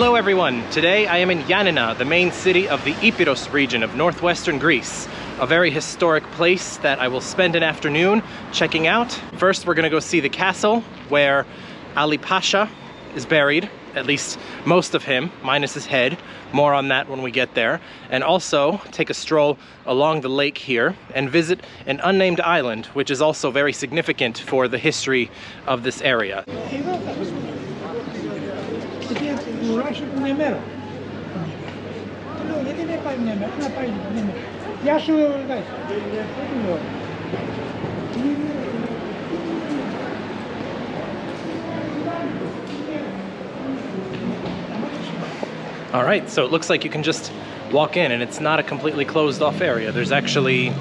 Hello everyone, today I am in Ioannina, the main city of the Epirus region of northwestern Greece. A very historic place that I will spend an afternoon checking out. First we're gonna go see the castle where Ali Pasha is buried, at least most of him, minus his head. More on that when we get there. And also take a stroll along the lake here and visit an unnamed island, which is also very significant for the history of this area. All right, so it looks like you can just walk in and it's not a completely closed off area. There's actually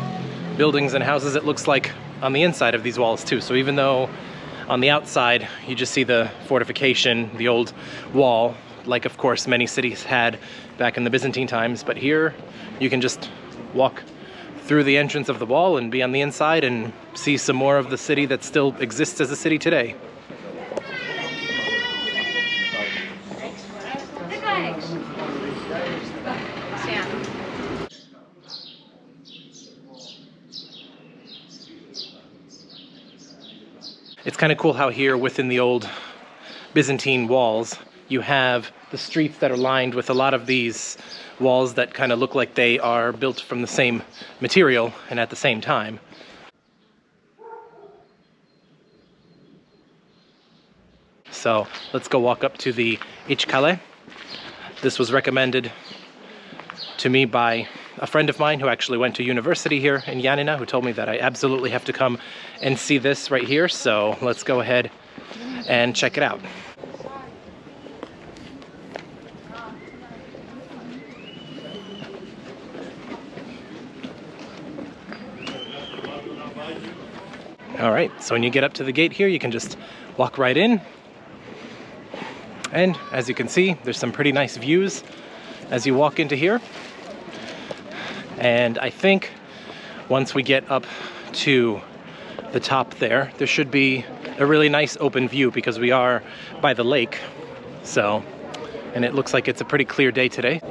buildings and houses, it looks like, on the inside of these walls too. So even though on the outside you just see the fortification, the old wall, like of course many cities had back in the Byzantine times, but here you can just walk through the entrance of the wall and be on the inside and see some more of the city that still exists as a city today. It's kind of cool how here within the old Byzantine walls you have the streets that are lined with a lot of these walls that kind of look like they are built from the same material and at the same time. So let's go walk up to the Its Kale. This was recommended to me by a friend of mine who actually went to university here in Ioannina, who told me that I absolutely have to come and see this right here. So let's go ahead and check it out. All right, so when you get up to the gate here, you can just walk right in. And as you can see, there's some pretty nice views as you walk into here. And I think once we get up to the top there, there should be a really nice open view because we are by the lake. So, and it looks like it's a pretty clear day today.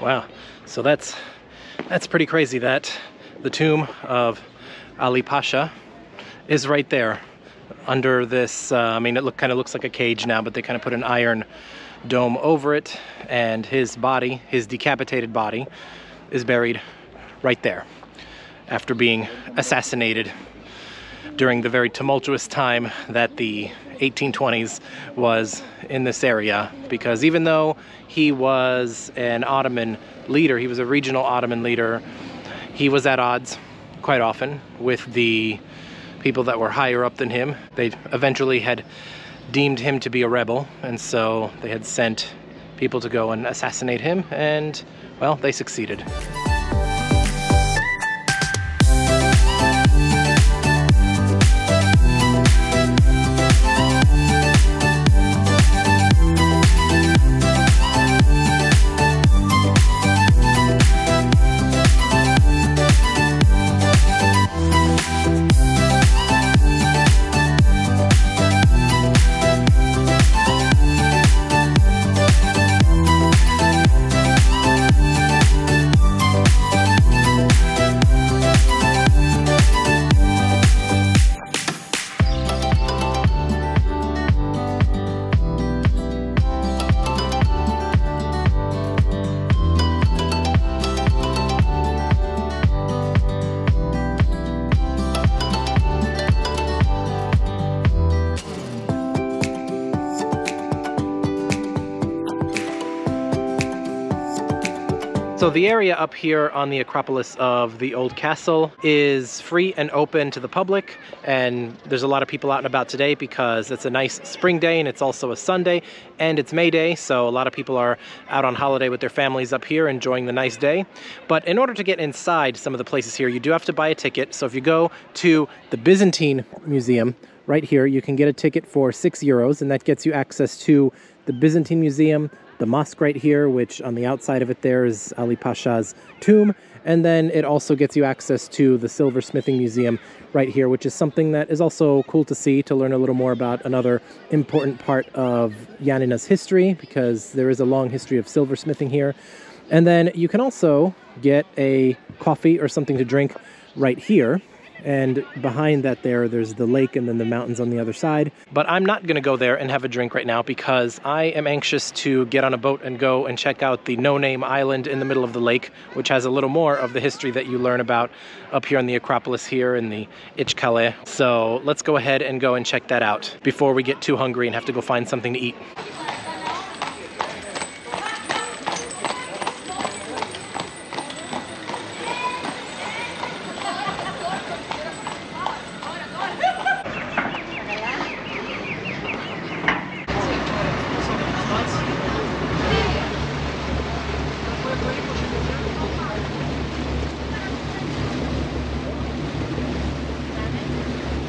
Wow, so that's pretty crazy that the tomb of Ali Pasha is right there under this, I mean, it kind of looks like a cage now, but they kind of put an iron dome over it, and his body, his decapitated body, is buried right there after being assassinated during the very tumultuous time that the 1820s was in this area, because even though he was an Ottoman leader, he was a regional Ottoman leader, he was at odds quite often with the people that were higher up than him. They eventually had deemed him to be a rebel, and so they had sent people to go and assassinate him, and well, they succeeded. So the area up here on the Acropolis of the old castle is free and open to the public, and there's a lot of people out and about today because it's a nice spring day and it's also a Sunday and it's May Day, so a lot of people are out on holiday with their families up here enjoying the nice day. But in order to get inside some of the places here, you do have to buy a ticket. So if you go to the Byzantine Museum right here, you can get a ticket for €6, and that gets you access to the Byzantine Museum, the mosque right here, which on the outside of it there is Ali Pasha's tomb, and then it also gets you access to the Silversmithing Museum right here, which is something that is also cool to see, to learn a little more about another important part of Ioannina's history, because there is a long history of silversmithing here. And then you can also get a coffee or something to drink right here. And behind that there's the lake and then the mountains on the other side. But I'm not going to go there and have a drink right now because I am anxious to get on a boat and go and check out the no-name island in the middle of the lake, which has a little more of the history that you learn about up here on the Acropolis here in the Its Kale. So let's go ahead and go and check that out before we get too hungry and have to go find something to eat.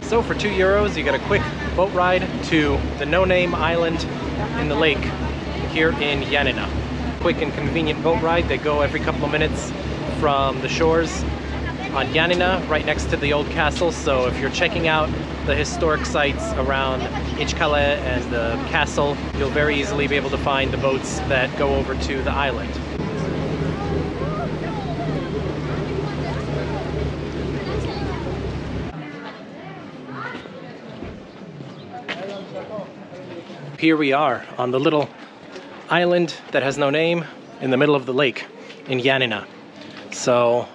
So for €2, you get a quick boat ride to the no-name island in the lake here in Ioannina. Quick and convenient boat ride. They go every couple of minutes from the shores on Ioannina, right next to the old castle. So if you're checking out the historic sites around Its Kale and the castle, you'll very easily be able to find the boats that go over to the island. Here we are on the little island that has no name in the middle of the lake in Ioannina. So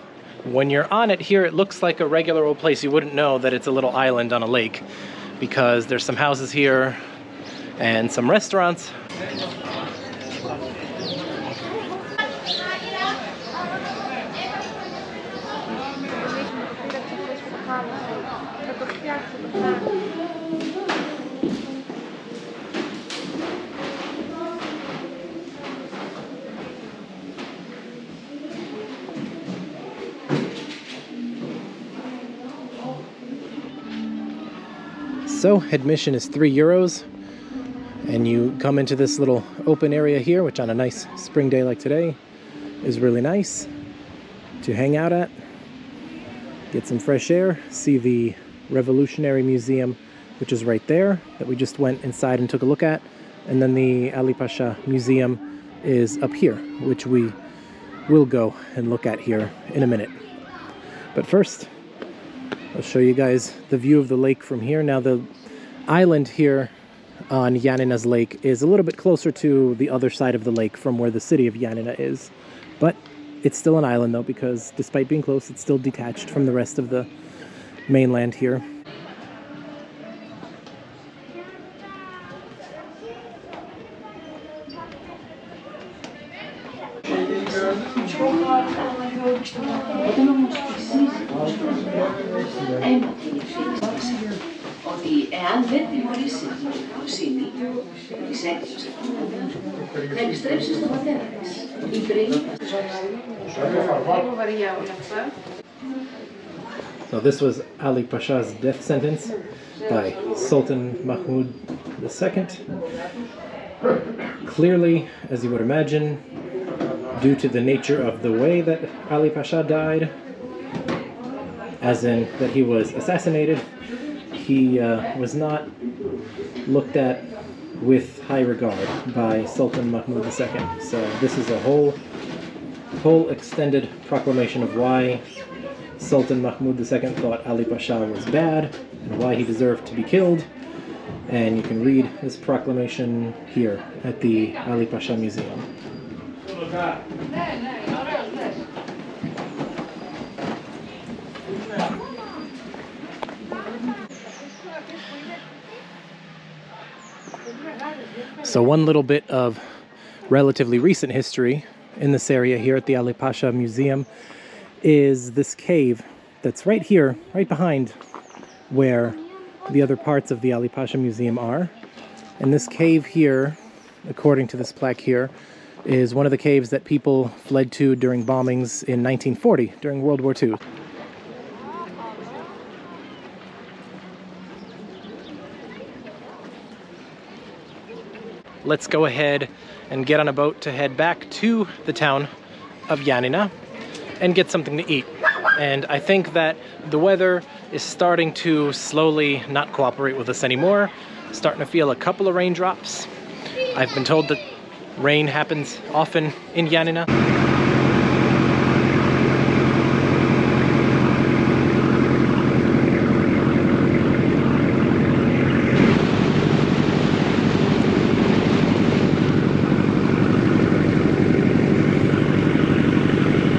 when you're on it here, it looks like a regular old place. You wouldn't know that it's a little island on a lake because there's some houses here and some restaurants. So admission is €3, and you come into this little open area here, which on a nice spring day like today is really nice to hang out at, get some fresh air, see the Revolutionary Museum, which is right there, that we just went inside and took a look at, and then the Ali Pasha Museum is up here, which we will go and look at here in a minute. But first, I'll show you guys the view of the lake from here. Now the island here on Ioannina's lake is a little bit closer to the other side of the lake from where the city of Ioannina is. But it's still an island though, because despite being close, it's still detached from the rest of the mainland here. So this was Ali Pasha's death sentence by Sultan Mahmud II. Clearly, as you would imagine, due to the nature of the way that Ali Pasha died, as in that he was assassinated, he was not looked at with high regard by Sultan Mahmud II. So this is a whole extended proclamation of why Sultan Mahmud II thought Ali Pasha was bad and why he deserved to be killed. And you can read this proclamation here at the Ali Pasha Museum. So one little bit of relatively recent history in this area here at the Ali Pasha Museum is this cave that's right here, right behind where the other parts of the Ali Pasha Museum are. And this cave here, according to this plaque here, is one of the caves that people fled to during bombings in 1940, during World War II. Let's go ahead and get on a boat to head back to the town of Ioannina and get something to eat. And I think that the weather is starting to slowly not cooperate with us anymore. Starting to feel a couple of raindrops. I've been told that rain happens often in Ioannina.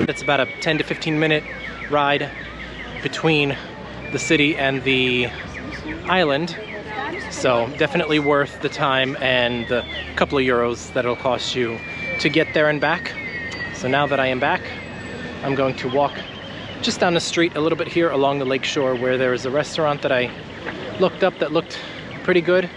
It's about a 10 to 15 minute ride between the city and the island. So definitely worth the time and the couple of euros that it'll cost you to get there and back. So now that I am back, I'm going to walk just down the street a little bit here along the lake shore where there is a restaurant that I looked up that looked pretty good.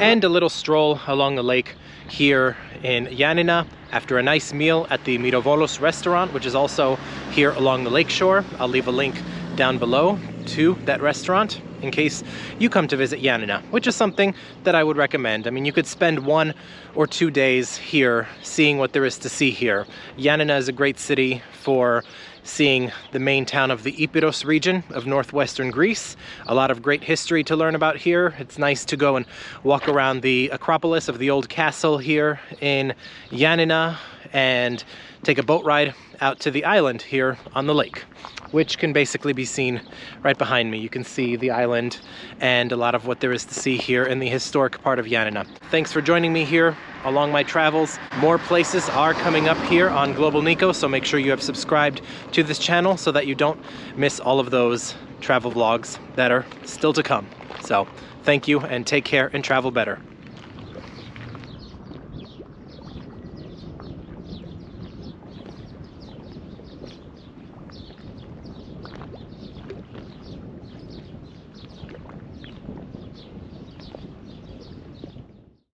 And a little stroll along the lake here in Ioannina after a nice meal at the Mirovolos restaurant, which is also here along the lake shore. I'll leave a link down below to that restaurant in case you come to visit Ioannina, which is something that I would recommend. I mean, you could spend 1 or 2 days here seeing what there is to see here. Ioannina is a great city for seeing the main town of the Epirus region of northwestern Greece. A lot of great history to learn about here. It's nice to go and walk around the Acropolis of the old castle here in Ioannina and take a boat ride out to the island here on the lake, which can basically be seen right behind me. You can see the island and a lot of what there is to see here in the historic part of Ioannina. Thanks for joining me here along my travels. More places are coming up here on Global Nico, so make sure you have subscribed to this channel so that you don't miss all of those travel vlogs that are still to come. So thank you and take care and travel better.